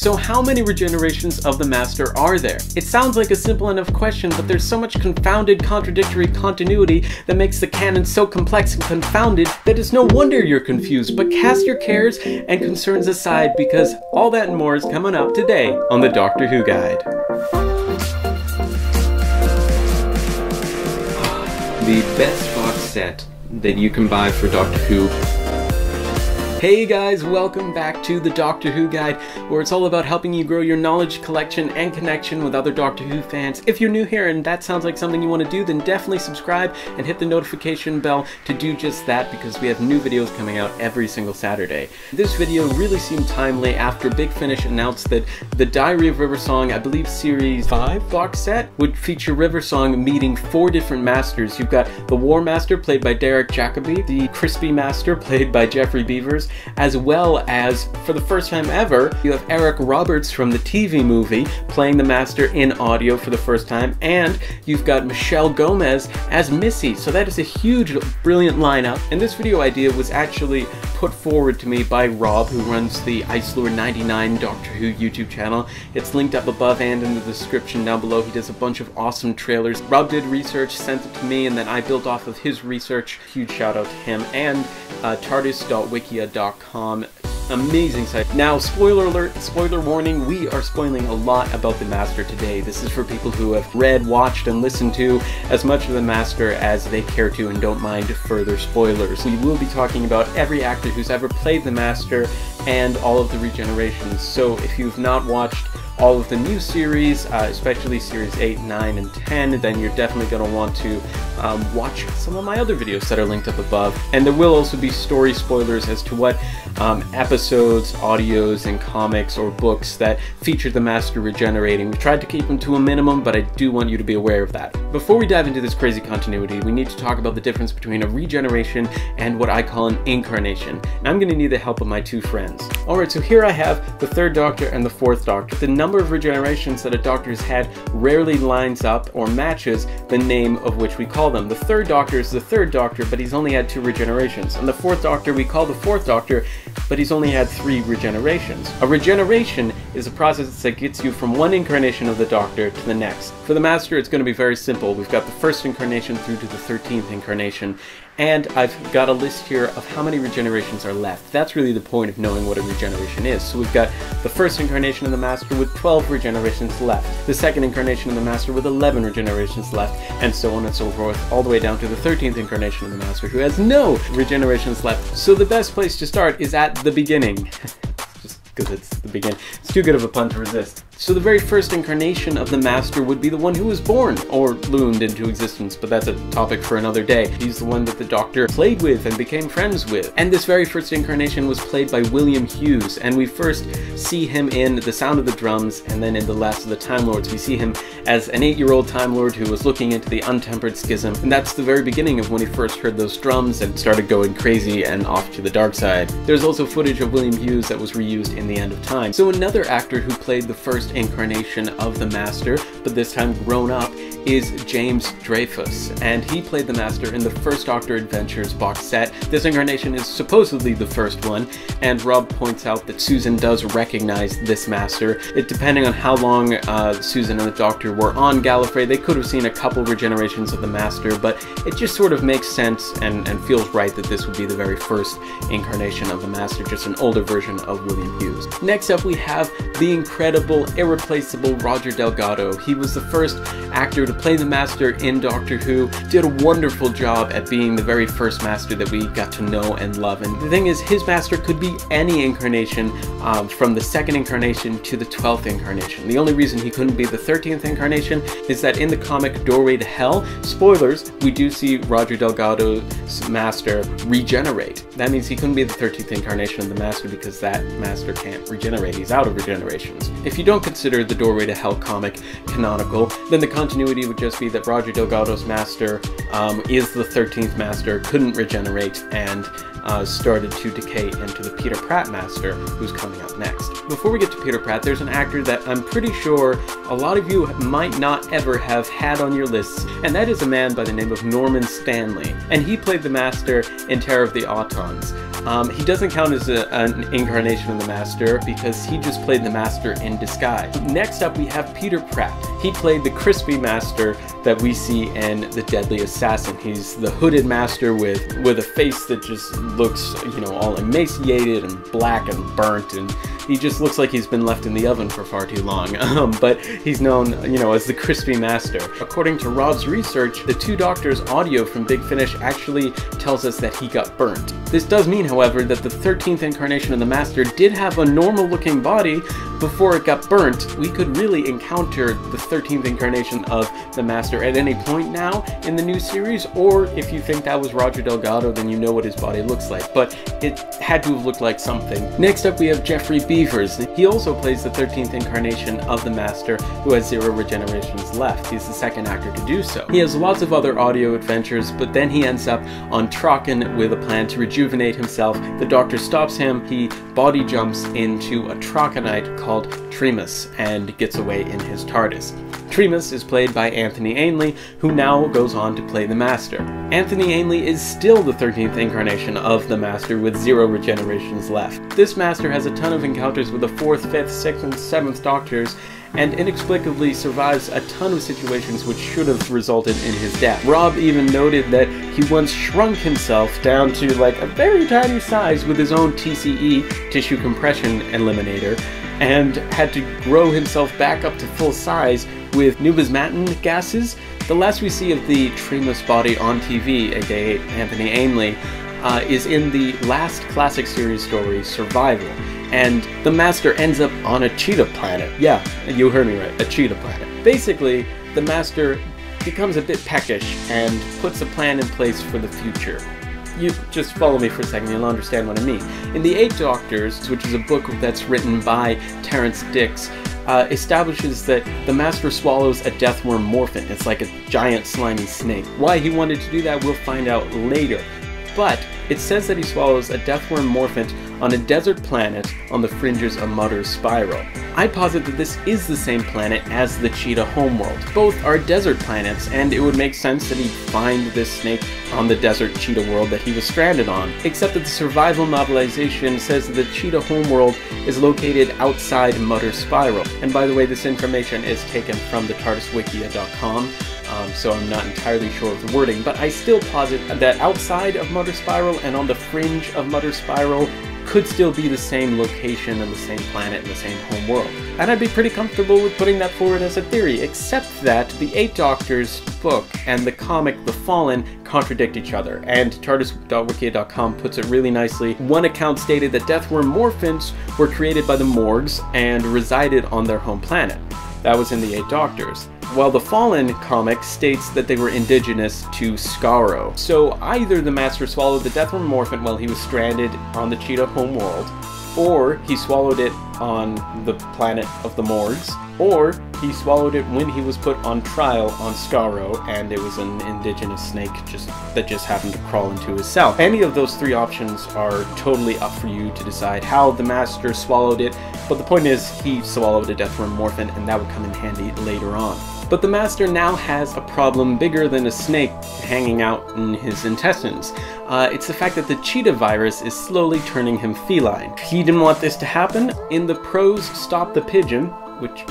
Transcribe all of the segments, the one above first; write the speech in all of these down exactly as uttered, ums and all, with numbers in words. So how many regenerations of the Master are there? It sounds like a simple enough question, but there's so much confounded, contradictory continuity that makes the canon so complex and confounded that it's no wonder you're confused. But cast your cares and concerns aside, because all that and more is coming up today on the Doctor Who Guide. The best box set that you can buy for Doctor Who. Hey guys, welcome back to the Doctor Who Guide, where it's all about helping you grow your knowledge, collection, and connection with other Doctor Who fans. If you're new here and that sounds like something you want to do, then definitely subscribe and hit the notification bell to do just that, because we have new videos coming out every single Saturday. This video really seemed timely after Big Finish announced that the Diary of River Song, I believe Series five box set, would feature River Song meeting four different Masters. You've got the War Master, played by Derek Jacobi, the Crispy Master, played by Geoffrey Beevers, as well as, for the first time ever, you have Eric Roberts from the T V movie playing the Master in audio for the first time, and you've got Michelle Gomez as Missy. So that is a huge, brilliant lineup. And this video idea was actually put forward to me by Rob, who runs the ICE LORD ninety-nine Doctor Who YouTube channel. It's linked up above and in the description down below. He does a bunch of awesome trailers. Rob did research, sent it to me, and then I built off of his research. Huge shout out to him. And uh, TARDIS dot wikia dot com. Amazing site. Now, spoiler alert, spoiler warning, we are spoiling a lot about the Master today. This is for people who have read, watched, and listened to as much of the Master as they care to and don't mind further spoilers. We will be talking about every actor who's ever played the Master and all of the regenerations. So if you've not watched all of the new series, uh, especially series eight, nine, and ten, then you're definitely going to want to um, watch some of my other videos that are linked up above. And there will also be story spoilers as to what um, episodes, audios, and comics or books that feature the Master regenerating. We tried to keep them to a minimum, but I do want you to be aware of that. Before we dive into this crazy continuity, we need to talk about the difference between a regeneration and what I call an incarnation. And I'm going to need the help of my two friends. Alright, so here I have the third Doctor and the fourth Doctor. The number number of regenerations that a Doctor has had rarely lines up or matches the name of which we call them. The third Doctor is the third Doctor, but he's only had two regenerations. And the fourth Doctor we call the fourth Doctor, but he's only had three regenerations. A regeneration is a process that gets you from one incarnation of the Doctor to the next. For the Master, it's going to be very simple. We've got the first incarnation through to the thirteenth incarnation. And I've got a list here of how many regenerations are left. That's really the point of knowing what a regeneration is. So we've got the first incarnation of the Master with twelve regenerations left, the second incarnation of the Master with eleven regenerations left, and so on and so forth, all the way down to the thirteenth incarnation of the Master, who has no regenerations left. So the best place to start is at the beginning. Because it's the beginning. It's too good of a pun to resist. So the very first incarnation of the Master would be the one who was born or loomed into existence, but that's a topic for another day. He's the one that the Doctor played with and became friends with. And this very first incarnation was played by William Hughes, and we first see him in The Sound of the Drums, and then in The Last of the Time Lords, we see him as an eight-year-old Time Lord who was looking into the untempered schism, and that's the very beginning of when he first heard those drums and started going crazy and off to the dark side. There's also footage of William Hughes that was reused in The End of Time. So another actor who played the first incarnation of the Master, but this time grown up, is James Dreyfus, and he played the Master in the first Doctor Adventures box set. This incarnation is supposedly the first one, and Rob points out that Susan does recognize this Master. It, depending on how long uh, Susan and the Doctor were on Gallifrey, they could have seen a couple regenerations of the Master, but it just sort of makes sense and, and feels right that this would be the very first incarnation of the Master, just an older version of William Hughes. Next up, we have the incredible, irreplaceable Roger Delgado. He was the first actor to play the Master in Doctor Who, did a wonderful job at being the very first Master that we got to know and love. And the thing is, his Master could be any incarnation, um, from the second incarnation to the twelfth incarnation. The only reason he couldn't be the thirteenth incarnation is that in the comic Doorway to Hell, spoilers, we do see Roger Delgado's Master regenerate. That means he couldn't be the thirteenth incarnation of the Master, because that Master can't regenerate. He's out of regenerations. If you don't consider the Doorway to Hell comic canonical, then the continuity would just be that Roger Delgado's Master um, is the thirteenth Master, couldn't regenerate, and uh, started to decay into the Peter Pratt Master, who's coming up next. Before we get to Peter Pratt, there's an actor that I'm pretty sure a lot of you might not ever have had on your lists, and that is a man by the name of Norman Stanley, and he played the Master in Terror of the Autons. Um, he doesn't count as a, an incarnation of the Master because he just played the Master in disguise. Next up, we have Peter Pratt. He played the crispy Master that we see in The Deadly Assassin. He's the hooded Master with, with a face that just looks, you know, all emaciated and black and burnt, and he just looks like he's been left in the oven for far too long. Um, but he's known, you know, as the crispy Master. According to Rob's research, the Two Doctors audio from Big Finish actually tells us that he got burnt. This does mean, however, that the thirteenth incarnation of the Master did have a normal-looking body before it got burnt. We could really encounter the thirteenth incarnation of the Master at any point now in the new series, or if you think that was Roger Delgado, then you know what his body looks like, but it had to have looked like something. Next up, we have Geoffrey Beevers. He also plays the thirteenth incarnation of the Master, who has zero regenerations left. He's the second actor to do so. He has lots of other audio adventures, but then he ends up on Trocken with a plan to rejuvenate himself. The Doctor stops him. He body jumps into a Trockenite called Tremas and gets away in his TARDIS. Tremas is played by Anthony Ainley, who now goes on to play the Master. Anthony Ainley is still the thirteenth incarnation of the Master with zero regenerations left. This Master has a ton of encounters with the fourth, fifth, sixth, and seventh Doctors, and inexplicably survives a ton of situations which should have resulted in his death. Rob even noted that he once shrunk himself down to like a very tiny size with his own T C E, tissue compression eliminator, and had to grow himself back up to full size with numismatin gases. The last we see of the Tremas body on T V, aka Anthony Ainley, uh, is in the last classic series story, Survival. And the Master ends up on a cheetah planet. Yeah, you heard me right, a cheetah planet. Basically, the Master becomes a bit peckish and puts a plan in place for the future. You just follow me for a second, you'll understand what I mean. In The Eight Doctors, which is a book that's written by Terence Dix, Uh, establishes that the Master swallows a deathworm morphin. It's like a giant slimy snake. Why he wanted to do that, we'll find out later. But it says that he swallows a deathworm morphin on a desert planet on the fringes of Mutter's Spiral. I posit that this is the same planet as the Cheetah Homeworld. Both are desert planets, and it would make sense that he'd find this snake on the desert cheetah world that he was stranded on, except that the Survival novelization says that the Cheetah Homeworld is located outside Mutter's Spiral. And by the way, this information is taken from the TARDIS wikia dot com, um, so I'm not entirely sure of the wording, but I still posit that outside of Mutter's Spiral and on the fringe of Mutter's Spiral could still be the same location and the same planet and the same home world. And I'd be pretty comfortable with putting that forward as a theory, except that the Eight Doctors book and the comic The Fallen contradict each other, and TARDIS wikia dot com puts it really nicely. One account stated that deathworm morphins were created by the Morgs and resided on their home planet. That was in the Eight Doctors. While the Fallen comic states that they were indigenous to Skaro. So either the Master swallowed the deathworm morphin while he was stranded on the Cheetah Homeworld, or he swallowed it on the planet of the Morgs, or he swallowed it when he was put on trial on Skaro, and it was an indigenous snake just that just happened to crawl into his cell. Any of those three options are totally up for you to decide how the Master swallowed it, but the point is he swallowed a deathworm morphin, and that would come in handy later on. But the Master now has a problem bigger than a snake hanging out in his intestines. Uh, it's the fact that the cheetah virus is slowly turning him feline. He didn't want this to happen. In the prose Stop the Pigeon, which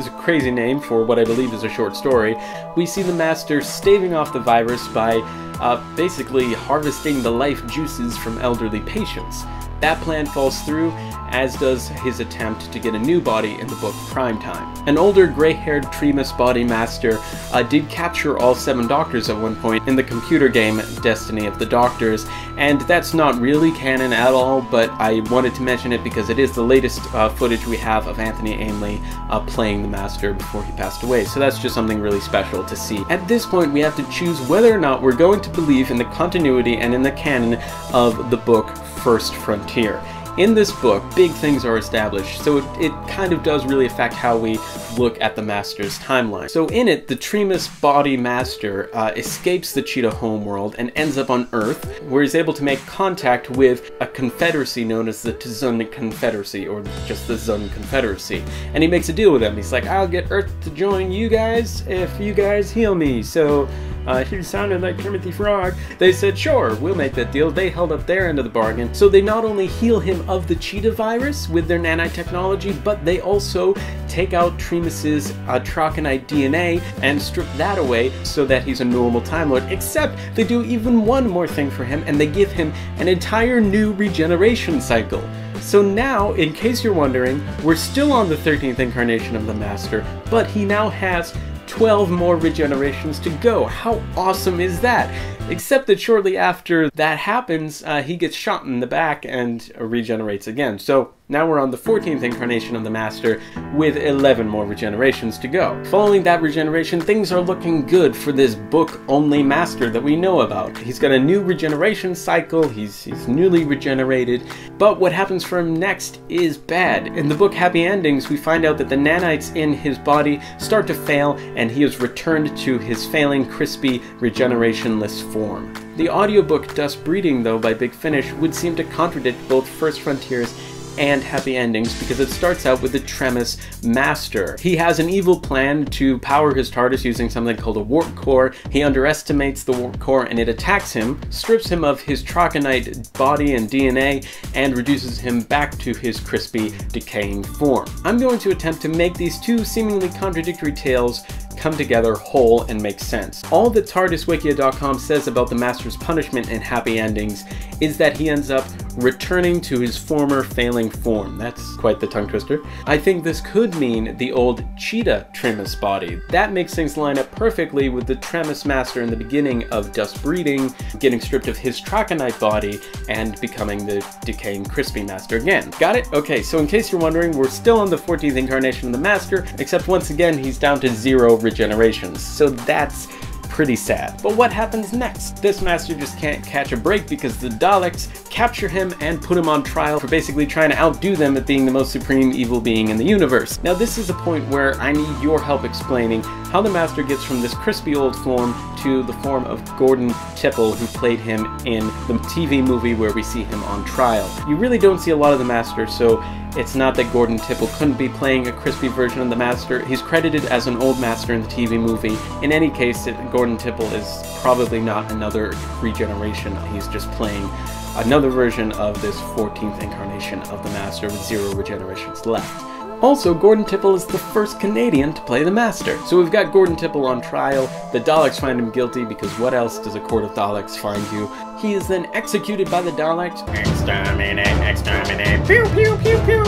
is a crazy name for what I believe is a short story, we see the Master staving off the virus by uh, basically harvesting the life juices from elderly patients. That plan falls through, as does his attempt to get a new body in the book Primetime. An older, gray-haired Tremas body Master uh, did capture all seven Doctors at one point in the computer game Destiny of the Doctors, and that's not really canon at all, but I wanted to mention it because it is the latest uh, footage we have of Anthony Ainley uh, playing the Master before he passed away, so that's just something really special to see. At this point, we have to choose whether or not we're going to believe in the continuity and in the canon of the book First Frontier. In this book, big things are established, so it, it kind of does really affect how we look at the Master's timeline. So in it, the Tremas body Master uh, escapes the Cheetah Homeworld and ends up on Earth, where he's able to make contact with a confederacy known as the Tzun Confederacy, or just the Tzun Confederacy. And he makes a deal with them. He's like, I'll get Earth to join you guys if you guys heal me. So uh, who sounded like Timothy Frog, they said, sure, we'll make that deal. They held up their end of the bargain. So they not only heal him of the cheetah virus with their nanotechnology, but they also take out Tremas's uh, Troconite D N A and strip that away so that he's a normal Time Lord. Except they do even one more thing for him, and they give him an entire new regeneration cycle. So now, in case you're wondering, we're still on the thirteenth incarnation of the Master, but he now has twelve more regenerations to go. How awesome is that? Except that shortly after that happens, uh, he gets shot in the back and uh, regenerates again. So now we're on the fourteenth incarnation of the Master with eleven more regenerations to go. Following that regeneration, things are looking good for this book-only Master that we know about. He's got a new regeneration cycle, he's, he's newly regenerated, but what happens for him next is bad. In the book Happy Endings, we find out that the nanites in his body start to fail, and he is returned to his failing, crispy, regenerationless form. The audiobook Dust Breeding, though, by Big Finish would seem to contradict both First Frontiers and Happy Endings, because it starts out with the Tremas Master. He has an evil plan to power his TARDIS using something called a warp core. He underestimates the warp core and it attacks him, strips him of his Troconite body and D N A, and reduces him back to his crispy, decaying form. I'm going to attempt to make these two seemingly contradictory tales come together whole and make sense. All that TARDIS wikia dot com says about the Master's punishment in Happy Endings is that he ends up returning to his former failing form. That's quite the tongue twister. I think this could mean the old cheetah Tremas body. That makes things line up perfectly with the Tremas Master in the beginning of Dust Breeding, getting stripped of his Troconite body and becoming the decaying crispy Master again. Got it? Okay, so in case you're wondering, we're still on the fourteenth incarnation of the Master, except once again, he's down to zero regenerations. So that's pretty sad. But what happens next? This Master just can't catch a break because the Daleks capture him and put him on trial for basically trying to outdo them at being the most supreme evil being in the universe. Now this is a point where I need your help explaining how the Master gets from this crispy old form to the form of Gordon Tipple, who played him in the T V movie where we see him on trial. You really don't see a lot of the Master, so it's not that Gordon Tipple couldn't be playing a crispy version of the Master. He's credited as an old Master in the T V movie. In any case, it, Gordon Tipple is probably not another regeneration. He's just playing another version of this fourteenth incarnation of the Master with zero regenerations left. Also, Gordon Tipple is the first Canadian to play the Master. So we've got Gordon Tipple on trial, the Daleks find him guilty because what else does a court of Daleks find you? He is then executed by the Daleks. Exterminate, exterminate, pew pew pew pew!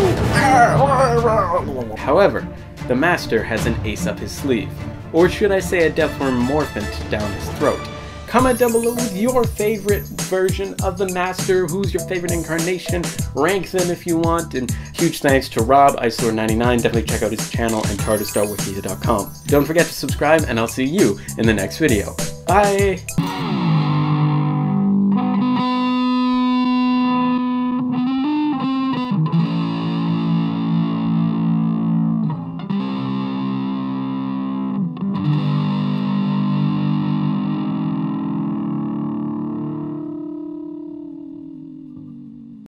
However, the Master has an ace up his sleeve. Or should I say a deathworm morphant down his throat. Comment down below with your favorite version of the Master. Who's your favorite incarnation? Rank them if you want. And huge thanks to Rob, ICE LORD ninety-nine. Definitely check out his channel and TARDIS dot wikia dot com. Don't forget to subscribe, and I'll see you in the next video. Bye!